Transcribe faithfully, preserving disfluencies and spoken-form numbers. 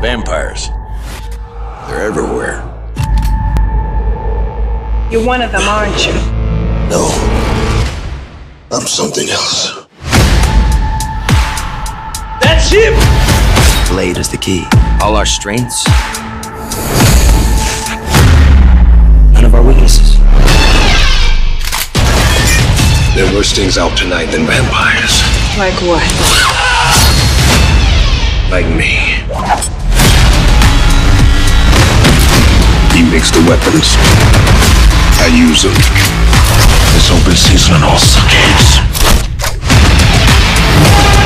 Vampires. They're everywhere. You're one of them, aren't you? No. I'm something else. That's him! Blade is the key. All our strengths. None of our weaknesses. There are worse things out tonight than vampires. Like what? Like me. He makes the weapons. I use them. This open season on all suckers.